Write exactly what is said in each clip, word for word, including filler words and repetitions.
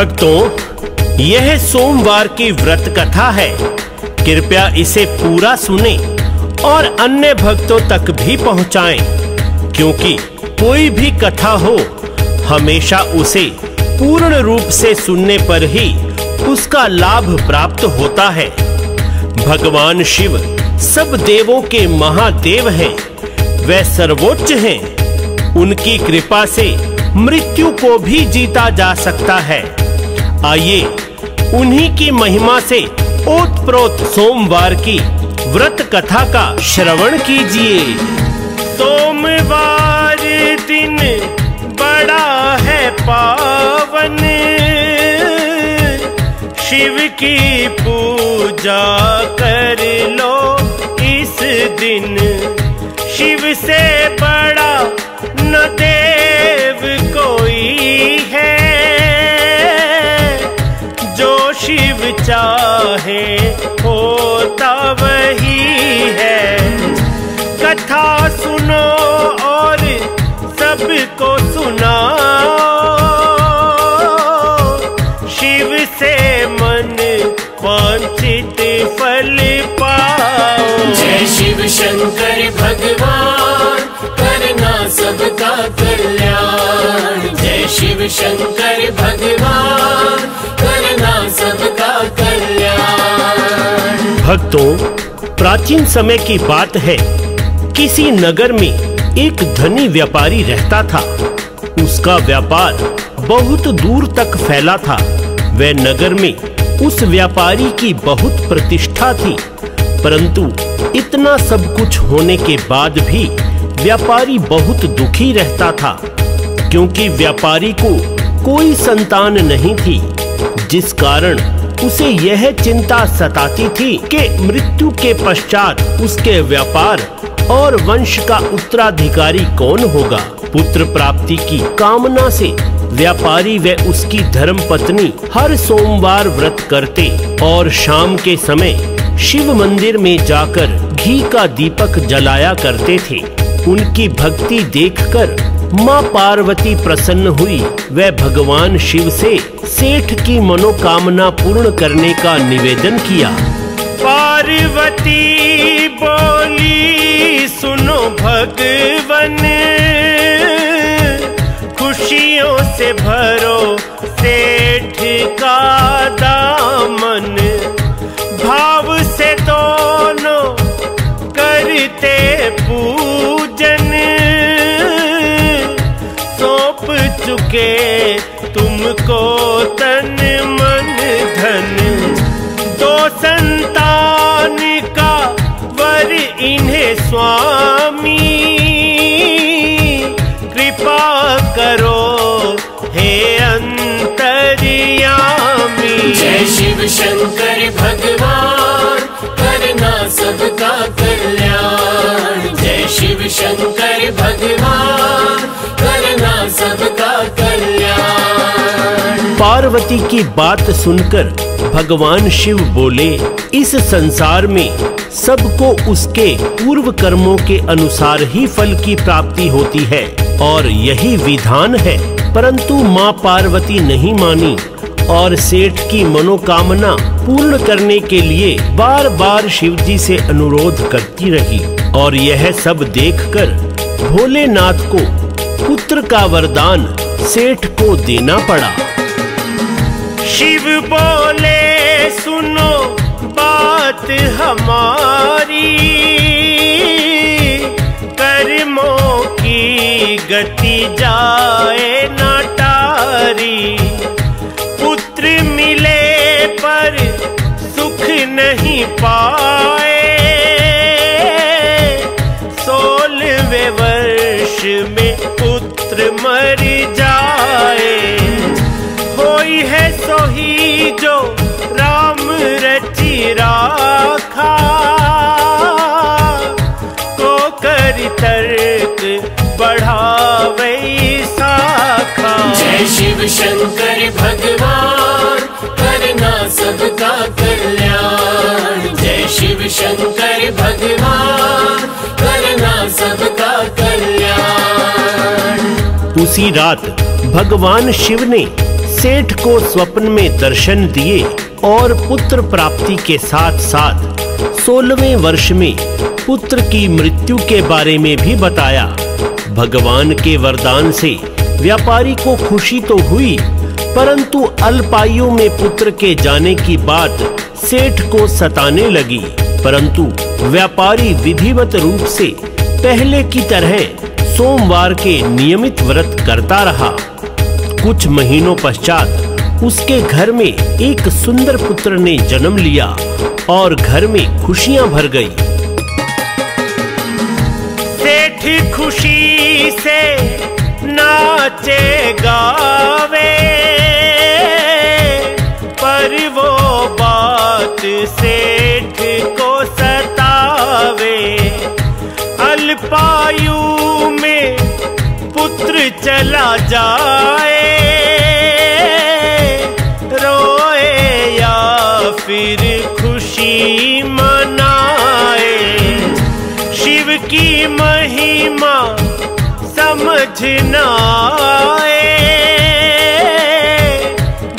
भक्तों, यह सोमवार की व्रत कथा है। कृपया इसे पूरा सुने और अन्य भक्तों तक भी पहुंचाएं, क्योंकि कोई भी कथा हो हमेशा उसे पूर्ण रूप से सुनने पर ही उसका लाभ प्राप्त होता है। भगवान शिव सब देवों के महादेव हैं, वे सर्वोच्च हैं। उनकी कृपा से मृत्यु को भी जीता जा सकता है। आइए उन्हीं की महिमा से ओतप्रोत सोमवार की व्रत कथा का श्रवण कीजिए। सोमवार दिन बड़ा है पावन, शिव की पूजा कर लो इस दिन। शिव से बड़ा न देव कोई है, जो शिव चाहे होता वही है। कथा सुनो और सबको सुनाओ, शिव से मन वांछित फल पाओ। जय शिव शंकर भगवान, करना सबका कल्याण। जय शिव शंकर भगवान, करना सबका कल्याण। भक्तों, प्राचीन समय की बात है। किसी नगर में एक धनी व्यापारी रहता था। उसका व्यापार बहुत दूर तक फैला था। वह नगर में उस व्यापारी की बहुत प्रतिष्ठा थी, परंतु इतना सब कुछ होने के बाद भी व्यापारी बहुत दुखी रहता था, क्योंकि व्यापारी को कोई संतान नहीं थी, जिस कारण उसे यह चिंता सताती थी कि मृत्यु के पश्चात उसके व्यापार और वंश का उत्तराधिकारी कौन होगा। पुत्र प्राप्ति की कामना से व्यापारी व उसकी धर्मपत्नी हर सोमवार व्रत करते और शाम के समय शिव मंदिर में जाकर घी का दीपक जलाया करते थे। उनकी भक्ति देखकर मां पार्वती प्रसन्न हुई। वह भगवान शिव से सेठ की मनोकामना पूर्ण करने का निवेदन किया। पार्वती बोली, सुनो भगवन, खुशियों से भरो सेठ का दामन। भाव से दोनों करते पूजन, सौंप चुके तुमको तन मन धन। दो संतान का वर इन्हें स्वामी, कृपा करो हे अंतर्यामी। जय शिव शंकर भगवान, करना सबका कल्याण। जय शिव शंकर भगवान, करना सबका कल्याण। पार्वती की बात सुनकर भगवान शिव बोले, इस संसार में सबको उसके पूर्व कर्मों के अनुसार ही फल की प्राप्ति होती है और यही विधान है। परंतु मां पार्वती नहीं मानी और सेठ की मनोकामना पूर्ण करने के लिए बार बार शिवजी से अनुरोध करती रही। और यह सब देखकर भोलेनाथ को पुत्र का वरदान सेठ को देना पड़ा। शिव बोले, सुनो बात हमारी, कर्मों की गति जाए ना टारी। पर सुख नहीं पाए, सोलहवें वर्ष में पुत्र मर जाए। होई है सोही जो राम रचि राखा, को कर तर्क बढ़ावे साखा। जय शिव शंकर भगवान, करना सबका कल्याण। जय शिव शंकर भगवान, करना सबका कल्याण। उसी रात भगवान शिव ने सेठ को स्वप्न में दर्शन दिए और पुत्र प्राप्ति के साथ साथ सोलहवें वर्ष में पुत्र की मृत्यु के बारे में भी बताया। भगवान के वरदान से व्यापारी को खुशी तो हुई, परंतु अल्पायु में पुत्र के जाने की बात सेठ को सताने लगी। परंतु व्यापारी विधिवत रूप से पहले की तरह सोमवार के नियमित व्रत करता रहा। कुछ महीनों पश्चात उसके घर में एक सुंदर पुत्र ने जन्म लिया और घर में खुशियां भर गई। सेठ खुशी से नाचे गावे, पर वो बात सेठ को सतावे। अल्पायु में पुत्र चला जाए, रोए या फिर खुशी मनाए। शिव की महिमा समझना आए,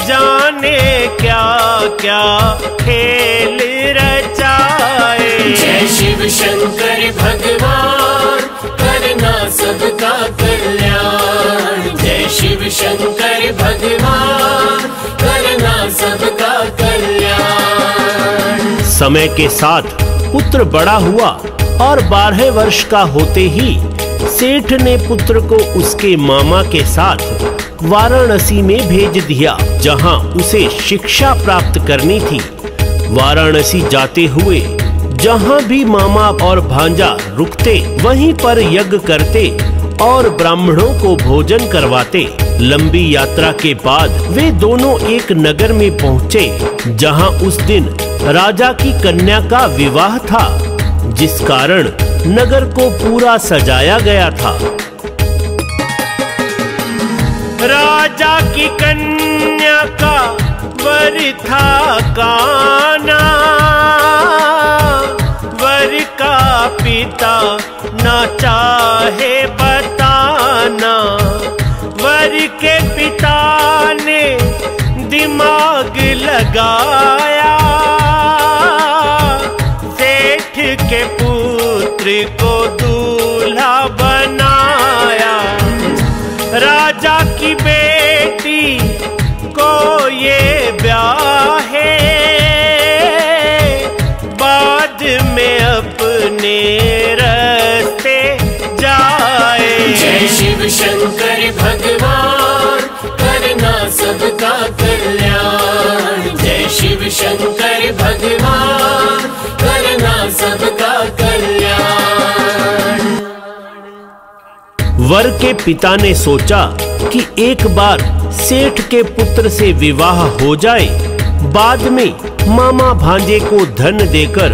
जाने क्या क्या खेल रचाए। जय शिव शंकर भगवान, करना सबका कल्याण। जय शिव शंकर भगवान, करना सबका कल्याण। समय के साथ पुत्र बड़ा हुआ और बारह वर्ष का होते ही सेठ ने पुत्र को उसके मामा के साथ वाराणसी में भेज दिया, जहां उसे शिक्षा प्राप्त करनी थी। वाराणसी जाते हुए जहां भी मामा और भांजा रुकते, वहीं पर यज्ञ करते और ब्राह्मणों को भोजन करवाते। लंबी यात्रा के बाद वे दोनों एक नगर में पहुंचे, जहां उस दिन राजा की कन्या का विवाह था, जिस कारण नगर को पूरा सजाया गया था। राजा की कन्या का वर था काना, वर का पिता ना चाहे बताना। वर के पिता ने दिमाग लगाया, सेठ के पुत्र को दूल्हा बनाया। राजा की बेटी को ये ब्याहे, बाद में अपने रास्ते जाए। जय शिव शंकर भगवान, करना सबका कल्याण। जय शिव शंकर भगवान, करना सबका कल्याण। वर के पिता ने सोचा कि एक बार सेठ के पुत्र से विवाह हो जाए, बाद में मामा भांजे को धन देकर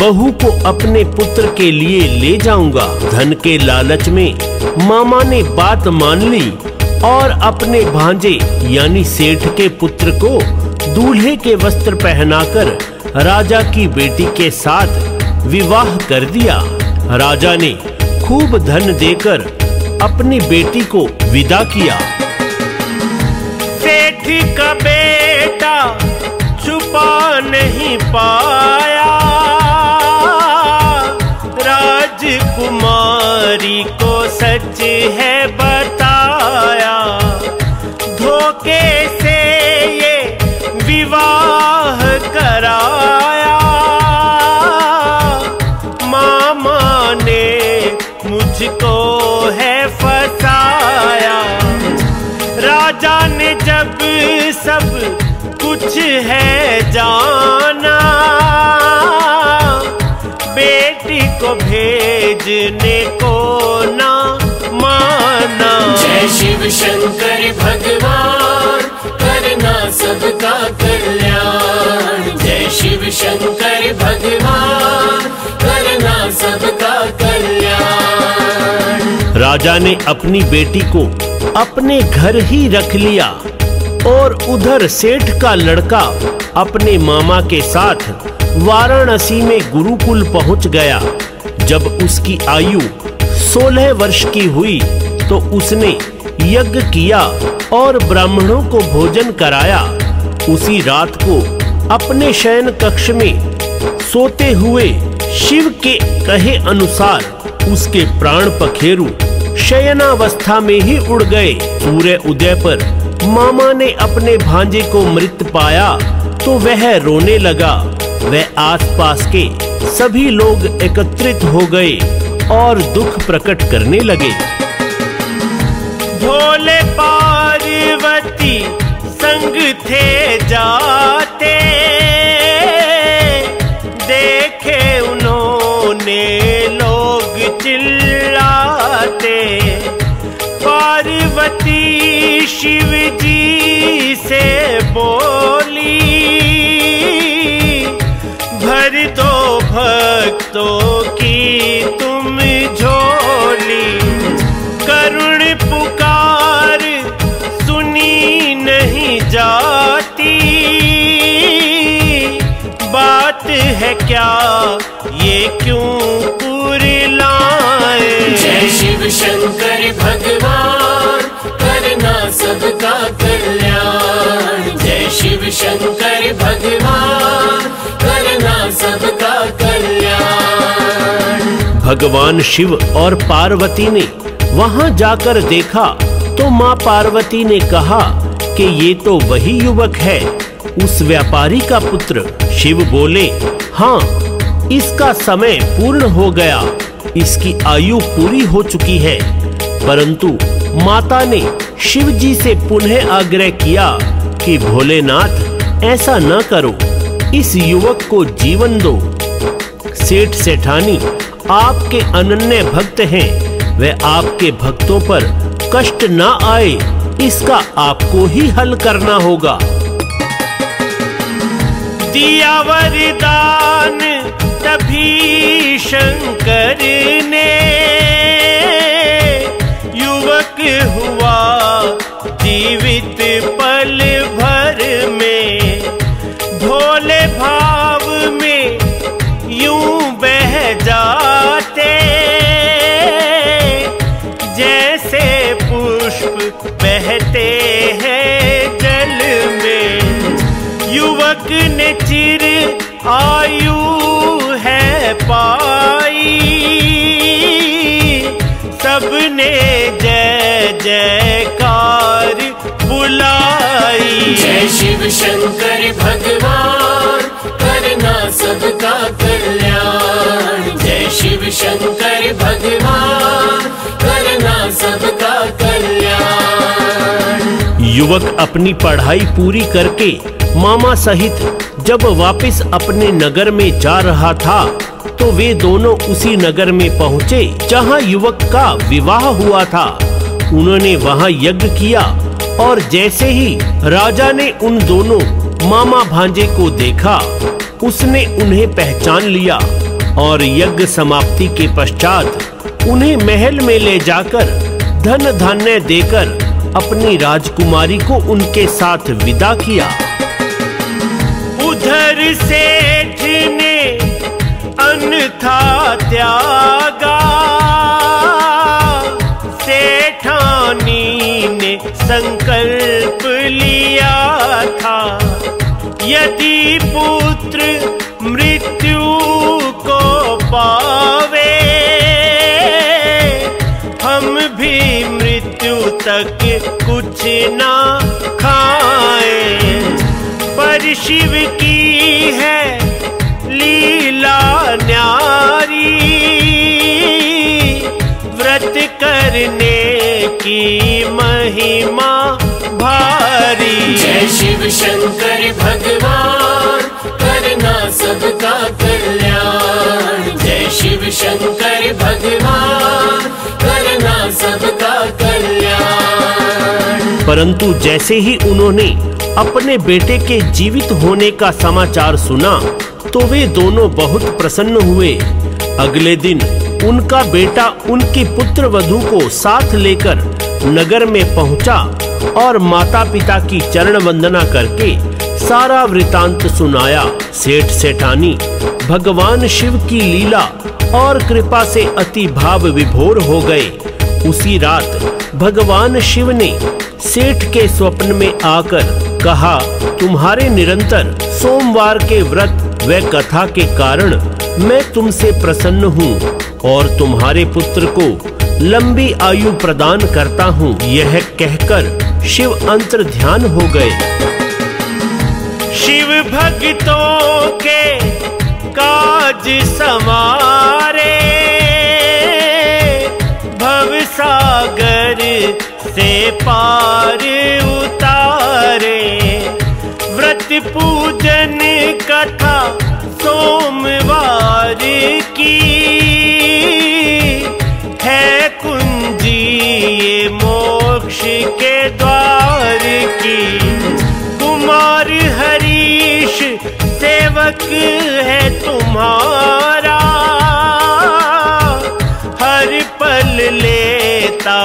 बहू को अपने पुत्र के लिए ले जाऊंगा। धन के लालच में मामा ने बात मान ली और अपने भांजे यानी सेठ के पुत्र को दूल्हे के वस्त्र पहनाकर राजा की बेटी के साथ विवाह कर दिया। राजा ने खूब धन देकर अपनी बेटी को विदा किया। सेठ का बेटा छुपा नहीं पाया, राजकुमारी को सच है बताया। धोखे से ये विवाह कराया, मामा ने मुझको है फसाया। राजा ने जब सब कुछ है जाना, बेटी को भेजने को ना माना। जय शिव शंकर भगवान, करना सबका कल्याण। जय शिव शंकर भगवान, करना सबका कल्याण। राजा ने अपनी बेटी को अपने घर ही रख लिया और उधर सेठ का लड़का अपने मामा के साथ वाराणसी में गुरुकुल पहुंच गया। जब उसकी आयु सोलह वर्ष की हुई तो उसने यज्ञ किया और ब्राह्मणों को भोजन कराया। उसी रात को अपने शयन कक्ष में सोते हुए शिव के कहे अनुसार उसके प्राण पखेरु शयनावस्था में ही उड़ गए। सूर्य उदय पर मामा ने अपने भांजे को मृत पाया तो वह रोने लगा। वह आसपास के सभी लोग एकत्रित हो गए और दुख प्रकट करने लगे। भोले पार्वती संग थे जाते, देखे उन्होंने लोग चिल्लाते। पार्वती शिव जी से बोली, भर दो भक्तों की तुम झोली। करुण पुकार सुनी नहीं जाती, बात है क्या ये क्यों पुरलाए। जय शिव शंकर भगवान, करना सबका कल्याण। जय शिव शंकर भगवान, करना सबका कल्याण। भगवान शिव और पार्वती ने वहां जाकर देखा तो मां पार्वती ने कहा कि ये तो वही युवक है, उस व्यापारी का पुत्र। शिव बोले, हाँ, इसका समय पूर्ण हो गया, इसकी आयु पूरी हो चुकी है। परंतु माता ने शिव जी से पुनः आग्रह किया कि भोलेनाथ ऐसा न करो, इस युवक को जीवन दो। सेठ सेठानी आपके अनन्य भक्त हैं, वह आपके भक्तों पर कष्ट ना आए, इसका आपको ही हल करना होगा। दिया वरदान तभी शंकर ने, युवक हुआ जीवित पल भर में। भोले भाव में यूं बह जाते, जैसे पुष्प बहते हैं जल में। युवक ने चिर आयु है पाई, सबने जय जयकार बुलाई। जय शिव शंकर भगवान, करना सबका कल्याण। जय शिव शंकर भगवान, करना सबका कल्याण। युवक अपनी पढ़ाई पूरी करके मामा सहित जब वापस अपने नगर में जा रहा था तो वे दोनों उसी नगर में पहुँचे जहाँ युवक का विवाह हुआ था। उन्होंने वहाँ यज्ञ किया और जैसे ही राजा ने उन दोनों मामा भांजे को देखा, उसने उन्हें पहचान लिया और यज्ञ समाप्ति के पश्चात उन्हें महल में ले जाकर धन धान्य देकर अपनी राजकुमारी को उनके साथ विदा किया। उधर सेठ ने अन्न था त्यागा, सेठानी ने संकल्प लिया था। यदि पुत्र मृत्यु को पावे, हम भी मृत्यु तक कुछ ना खाए। पर शिव की है लीला न्यारी, व्रत करने की महिमा भारी। जय शिव शंकर भगवान, करना सबका कल्याण। जय शिव शंकर भगवान, करना सबका कल्याण। परंतु जैसे ही उन्होंने अपने बेटे के जीवित होने का समाचार सुना तो वे दोनों बहुत प्रसन्न हुए। अगले दिन उनका बेटा उनकी पुत्रवधू को साथ लेकर नगर में पहुंचा और माता पिता की चरण वंदना करके सारा वृतांत सुनाया। सेठ सेठानी भगवान शिव की लीला और कृपा से अति भाव विभोर हो गए उसी रात भगवान शिव ने सेठ के स्वप्न में आकर कहा, तुम्हारे निरंतर सोमवार के व्रत व कथा के कारण मैं तुमसे प्रसन्न हूँ और तुम्हारे पुत्र को लंबी आयु प्रदान करता हूँ। यह कहकर शिव अंतर ध्यान हो गए। शिव भक्तों के काज समारे, भवसागर से पार उतारे, व्रत पूजन कथा सोमवार की है कुंजी ये मोक्ष के द्वार की। कुमार हरीश सेवक है तुम्हारा, हर पल लेता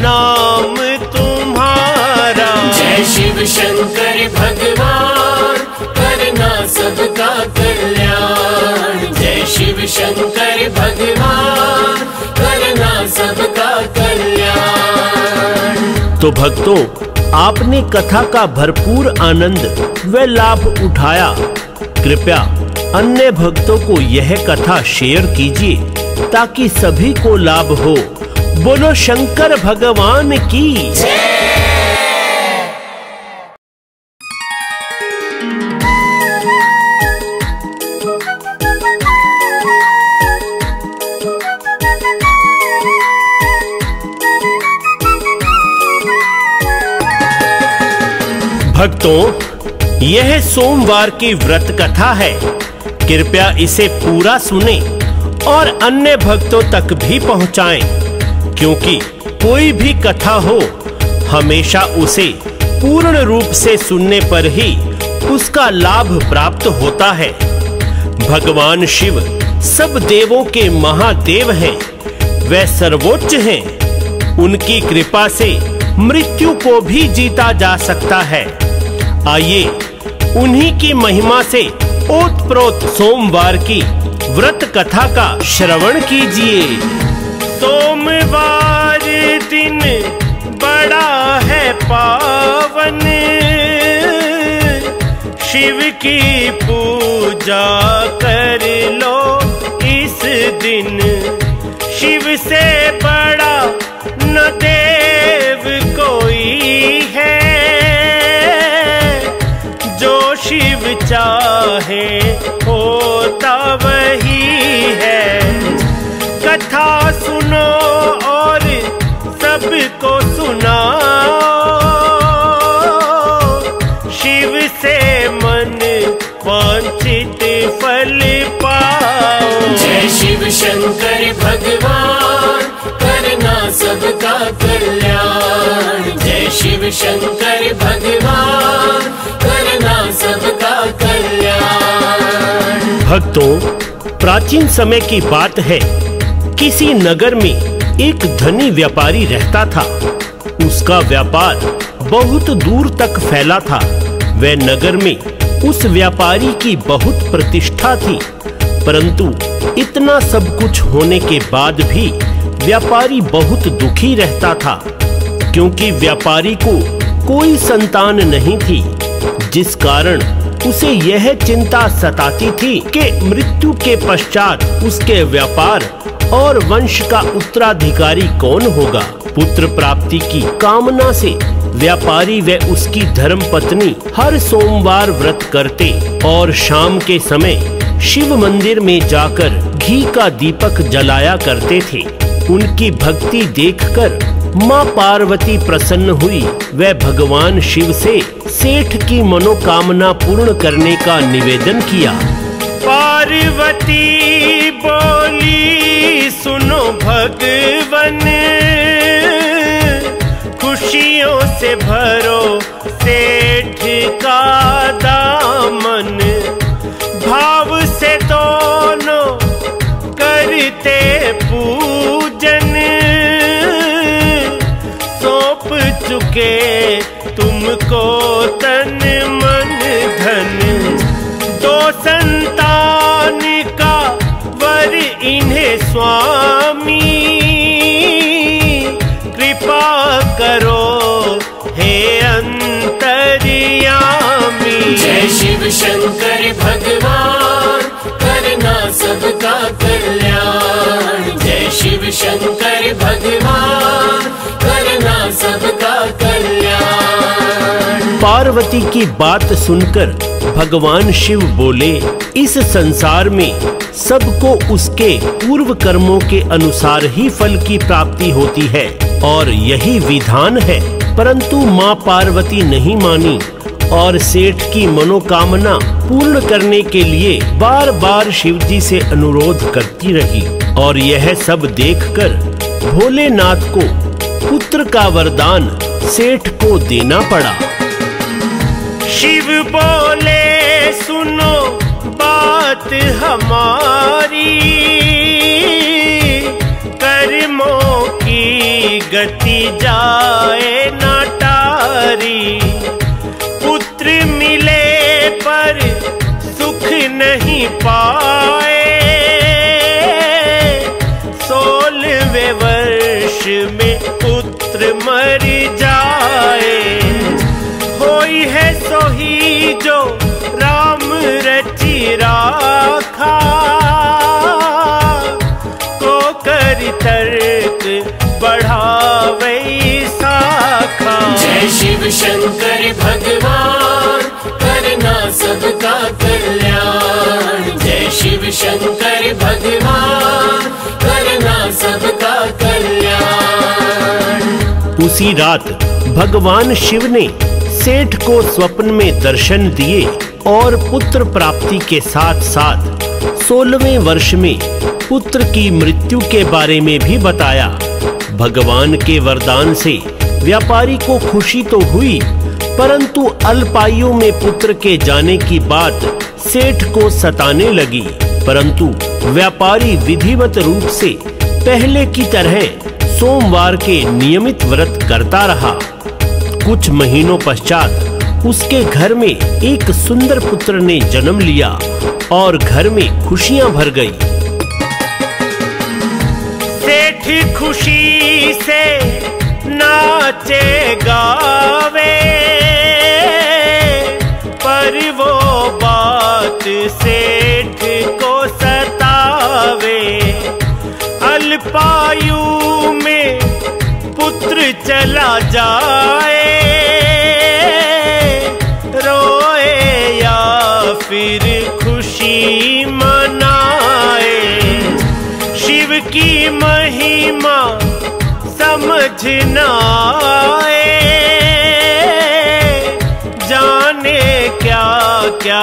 नाम तुम्हारा। जय शिव शंकर भगवान, करना सबका कल्याण। जय शिव शंकर भगवान, करना सबका कल्याण। तो भक्तों, आपने कथा का भरपूर आनंद व लाभ उठाया। कृपया अन्य भक्तों को यह कथा शेयर कीजिए ताकि सभी को लाभ हो। बोलो शंकर भगवान की जय। भक्तों, यह सोमवार की व्रत कथा है। कृपया इसे पूरा सुने और अन्य भक्तों तक भी पहुंचाएं, क्योंकि कोई भी कथा हो हमेशा उसे पूर्ण रूप से सुनने पर ही उसका लाभ प्राप्त होता है। भगवान शिव सब देवों के महादेव हैं, वे सर्वोच्च हैं। उनकी कृपा से मृत्यु को भी जीता जा सकता है। आइए उन्हीं की महिमा से ओतप्रोत सोमवार की व्रत कथा का श्रवण कीजिए। सोमवार दिन बड़ा है पावन, शिव की पूजा कर लो इस दिन। शिव से बड़ा न देव कोई है, शिव चाहे होता वही है। कथा सुनो और सबको सुनाओ, शिव से मन वांछित फल पाओ। जय शिव शंकर भगवान, करना सबका कल्याण। जय शिव शंकर भगवान, करना सबका कल्याण। भक्तों, प्राचीन समय की बात है। किसी नगर में एक धनी व्यापारी रहता था। उसका व्यापार बहुत दूर तक फैला था। वह नगर में उस व्यापारी की बहुत प्रतिष्ठा थी, परंतु इतना सब कुछ होने के बाद भी व्यापारी बहुत दुखी रहता था, क्योंकि व्यापारी को कोई संतान नहीं थी, जिस कारण उसे यह चिंता सताती थी कि मृत्यु के पश्चात उसके व्यापार और वंश का उत्तराधिकारी कौन होगा। पुत्र प्राप्ति की कामना से व्यापारी व उसकी धर्मपत्नी हर सोमवार व्रत करते और शाम के समय शिव मंदिर में जाकर घी का दीपक जलाया करते थे। उनकी भक्ति देखकर मां पार्वती प्रसन्न हुई। वह भगवान शिव से सेठ की मनोकामना पूर्ण करने का निवेदन किया। पार्वती बोली, सुनो भगवन, खुशियों से भरो सेठ का दामन। भाव से दोनों करते पूजा, चुके तुमको तन मन धन। दो संतान का वर इन्हें स्वामी, शंकर भगवान, करना सबका कल्याण। जय शिव शंकर भगवान, करना सबका कल्याण। पार्वती की बात सुनकर भगवान शिव बोले, इस संसार में सबको उसके पूर्व कर्मों के अनुसार ही फल की प्राप्ति होती है और यही विधान है। परंतु माँ पार्वती नहीं मानी और सेठ की मनोकामना पूर्ण करने के लिए बार बार शिवजी से अनुरोध करती रही। और यह सब देखकर भोलेनाथ को पुत्र का वरदान सेठ को देना पड़ा। शिव बोले, सुनो बात हमारी, कर्मों की गति जाए ना टारी। नहीं पाए सोलहवें वर्ष में पुत्र मर जाए। होई है सोही जो राम रची राखा, को कर तर्क बढ़ावे साखा। जय शिव शंकर भगवान, करना सबका कल्याण। जय शिव शंकर भगवान, करना सबका कल्याण। उसी रात भगवान शिव ने सेठ को स्वप्न में दर्शन दिए और पुत्र प्राप्ति के साथ साथ सोलहवें वर्ष में पुत्र की मृत्यु के बारे में भी बताया। भगवान के वरदान से व्यापारी को खुशी तो हुई, परंतु अल्पायु में पुत्र के जाने की बात सेठ को सताने लगी। परंतु व्यापारी विधिवत रूप से पहले की तरह सोमवार के नियमित व्रत करता रहा। कुछ महीनों पश्चात उसके घर में एक सुंदर पुत्र ने जन्म लिया और घर में खुशियां भर गई। सेठ खुशी से नाचे गावे, पर वो बात सेठ को सतावे। अल्पायु में पुत्र चला जाए, रोए या फिर खुशी मनाए। शिव की महिमा समझ न आए, जाने क्या क्या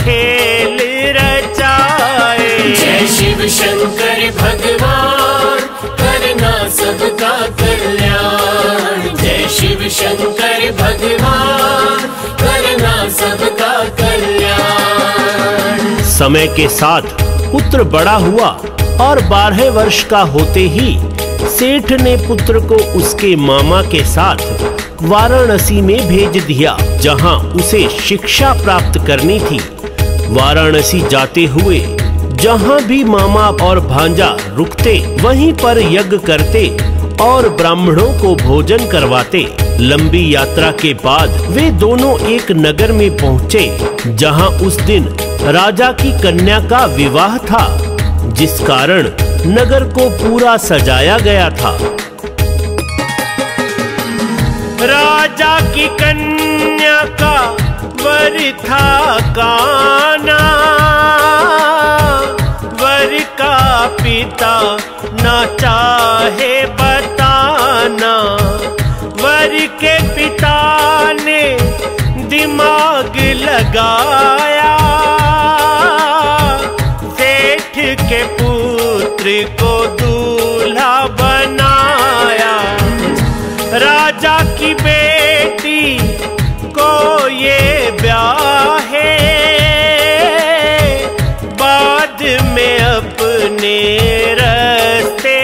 खेल रचाए। जय शिव शंकर भगवान, करना सबका कल्याण। जय शिव शंकर भगवान, करना सबका कल्याण। समय के साथ पुत्र बड़ा हुआ और बारह वर्ष का होते ही सेठ ने पुत्र को उसके मामा के साथ वाराणसी में भेज दिया, जहां उसे शिक्षा प्राप्त करनी थी। वाराणसी जाते हुए जहां भी मामा और भांजा रुकते, वहीं पर यज्ञ करते और ब्राह्मणों को भोजन करवाते। लंबी यात्रा के बाद वे दोनों एक नगर में पहुंचे, जहां उस दिन राजा की कन्या का विवाह था, जिस कारण नगर को पूरा सजाया गया था। राजा की कन्या का वर था काना, वर का पिता ना चाहे बताना। वर के पिता ने दिमाग लगाया, सेठ के पुत्र को दूल्हा बनाया। राजा की बेटी को ये ब्याहे, बाद में अपने रास्ते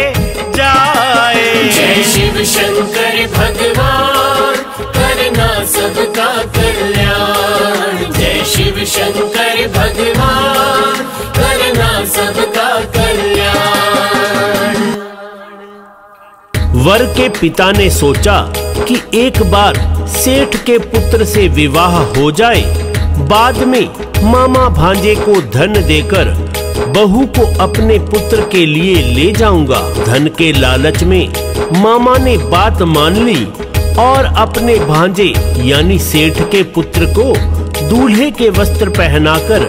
जाए। जय शिव शंकर भगवान, करना सबका कल्याण। जय शिव शंकर भगवान, करना सबका कल्याण। वर के पिता ने सोचा कि एक बार सेठ के पुत्र से विवाह हो जाए बाद में मामा भांजे को धन देकर बहू को अपने पुत्र के लिए ले जाऊंगा। धन के लालच में मामा ने बात मान ली और अपने भांजे यानी सेठ के पुत्र को दूल्हे के वस्त्र पहनाकर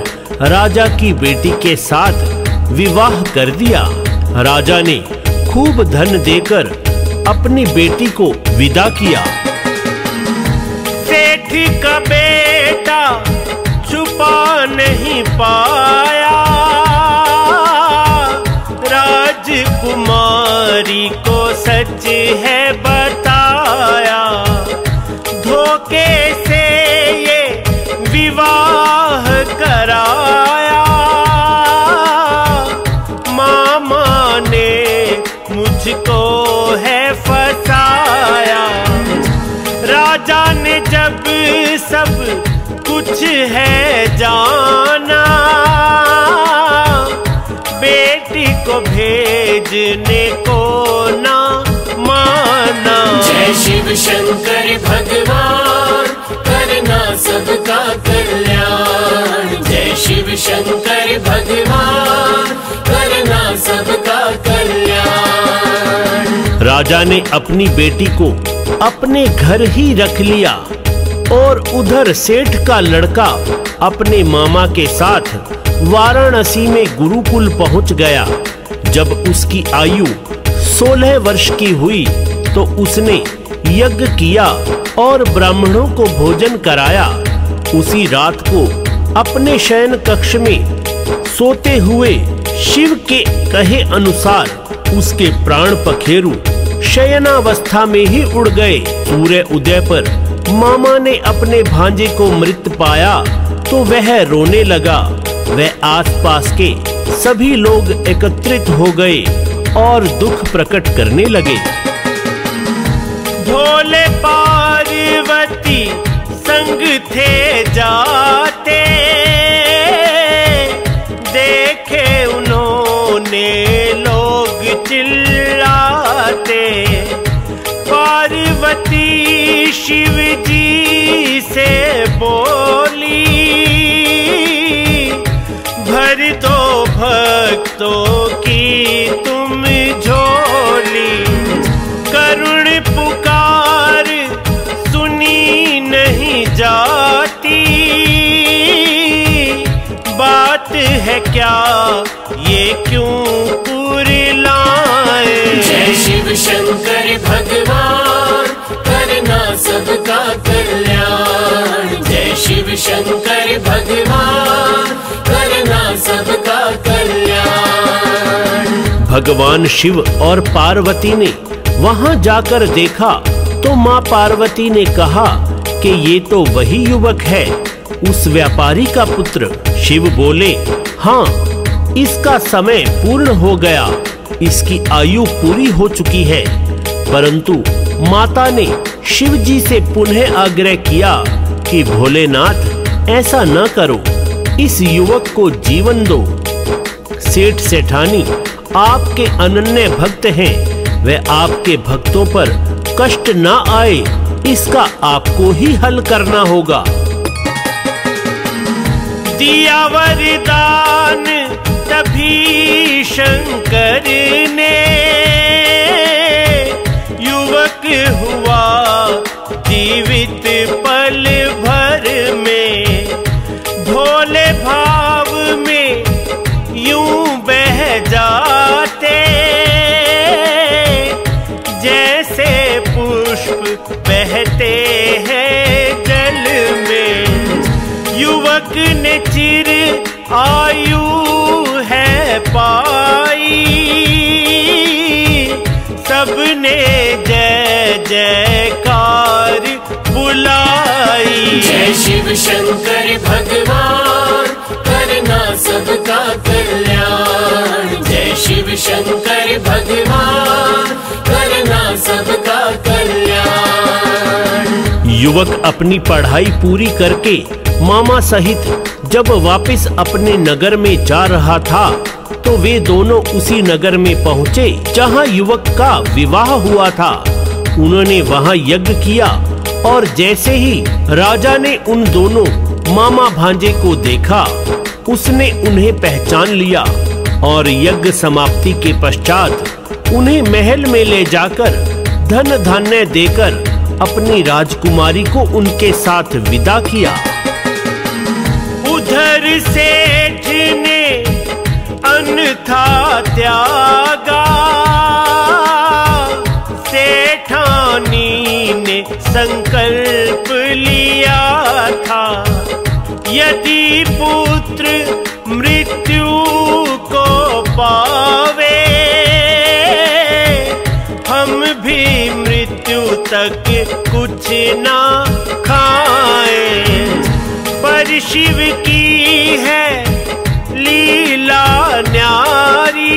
राजा की बेटी के साथ विवाह कर दिया। राजा ने खूब धन देकर अपनी बेटी को विदा किया। सेठ का बेटा छुपा नहीं पाया, राजकुमारी को सच है बताया। धोखे से ये विवाह कराया, मामा ने मुझको है फसाया। राजा ने जब सब कुछ है जाना, बेटी को भेजने को ना माना। जय शिव शंकर भगवान, करना सबका कल्याण। जय शिव शंकर भगवान, करना सबका कल्याण। राजा ने अपनी बेटी को अपने घर ही रख लिया और उधर सेठ का लड़का अपने मामा के साथ वाराणसी में गुरुकुल पहुंच गया। जब उसकी आयु सोलह वर्ष की हुई तो उसने यज्ञ किया और ब्राह्मणों को भोजन कराया। उसी रात को अपने शयन कक्ष में सोते हुए शिव के कहे अनुसार उसके प्राण पखेरु शयनावस्था में ही उड़ गए। सूर्य उदय पर मामा ने अपने भांजे को मृत पाया तो वह रोने लगा। वह आसपास के सभी लोग एकत्रित हो गए और दुख प्रकट करने लगे। भोले पार्वती संग थे जाते, देखे उन्होंने लोग चिल्लाते। पार्वती शिव जी से बोली, भर दो भक्तों की तुम झोली। करुण पुकार सुनी नहीं जाती, बात है क्या ये क्यों कुरलाए। जय शिव शंकर भगवान, करना सबका कल्याण। जय शिव शंकर भगवान, करना सबका कल्याण। भगवान शिव और पार्वती ने वहां जाकर देखा तो माँ पार्वती ने कहा कि ये तो वही युवक है, उस व्यापारी का पुत्र। शिव बोले, हाँ, इसका समय पूर्ण हो गया, इसकी आयु पूरी हो चुकी है। परंतु माता ने शिव जी से पुनः आग्रह किया कि भोलेनाथ ऐसा न करो, इस युवक को जीवन दो। सेठ सेठानी आपके अनन्य भक्त हैं, वे आपके भक्तों पर कष्ट न आए, इसका आपको ही हल करना होगा। दिया वरदान तभी शंकर ने, युवक हुआ जीवित पल भर में। भोले भाव में यूं बह जाते, जैसे पुष्प बहते हैं जल में। युवक ने चिर आयु है पाई, सबने जय जयकार बुलाई। जय शिव शंकर भगवान, करना सबका कल्याण। जय शिव शंकर भगवान, करना सबका कल्याण। युवक अपनी पढ़ाई पूरी करके मामा सहित जब वापस अपने नगर में जा रहा था तो वे दोनों उसी नगर में पहुँचे जहाँ युवक का विवाह हुआ था। उन्होंने वहाँ यज्ञ किया और जैसे ही राजा ने उन दोनों मामा भांजे को देखा, उसने उन्हें पहचान लिया और यज्ञ समाप्ति के पश्चात उन्हें महल में ले जाकर धन धान्य देकर अपनी राजकुमारी को उनके साथ विदा किया। उधर सेठ ने अन्था त्यागा, सेठानी ने संकल्प लिया था, यदि पुत्र मृत्यु को पावे हम भी मृत्यु तक कुछ ना खाए। पर शिव की है लीला न्यारी,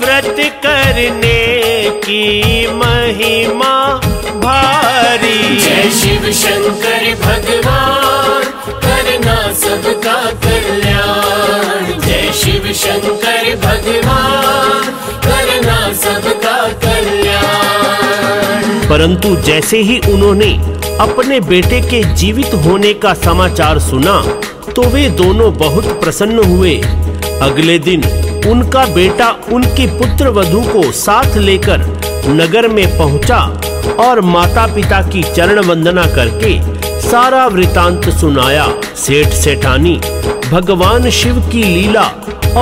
व्रत करने की महिमा भारी। जय शिव शंकर भगवान, करना सबका कल्याण। जय शिव शंकर भगवान, करना सबका कल्याण। परंतु जैसे ही उन्होंने अपने बेटे के जीवित होने का समाचार सुना तो वे दोनों बहुत प्रसन्न हुए। अगले दिन उनका बेटा उनकी पुत्रवधू को साथ लेकर नगर में पहुंचा और माता पिता की चरण वंदना करके सारा वृतांत सुनाया। सेठ सेठानी भगवान शिव की लीला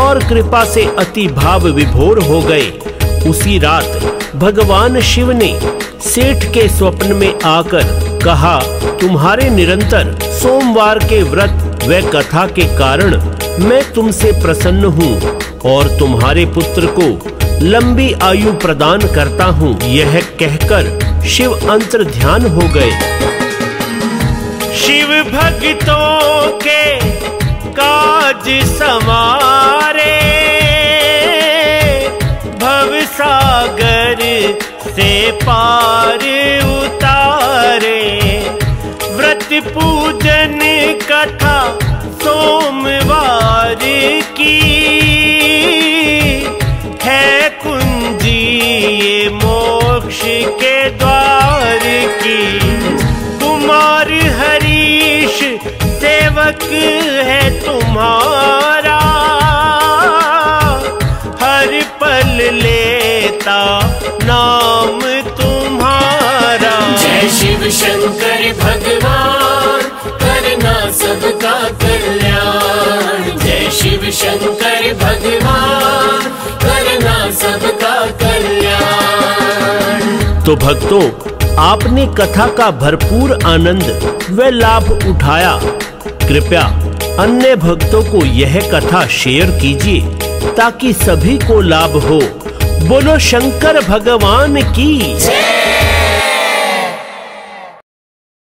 और कृपा से अति भाव विभोर हो गए। उसी रात भगवान शिव ने सेठ के स्वप्न में आकर कहा, तुम्हारे निरंतर सोमवार के व्रत व कथा के कारण मैं तुमसे प्रसन्न हूँ और तुम्हारे पुत्र को लंबी आयु प्रदान करता हूँ। यह कहकर शिव अंतर ध्यान हो गए। शिव भक्तों के काज समारे, भवसागर से पार उतारे। व्रत पूजन कथा सोमवार की है, कुंजी ये मोक्ष के द्वार की। कुमार हरीश सेवक है तुम्हारा, हर पल लेता नाम तुम्हारा। जय शिव शंकर भगवान, करना सबका कल्याण। जय शिव शंकर भगवान, करना सबका कल्याण। तो भक्तों, आपने कथा का भरपूर आनंद व लाभ उठाया। कृपया अन्य भक्तों को यह कथा शेयर कीजिए ताकि सभी को लाभ हो। बोलो शंकर भगवान की।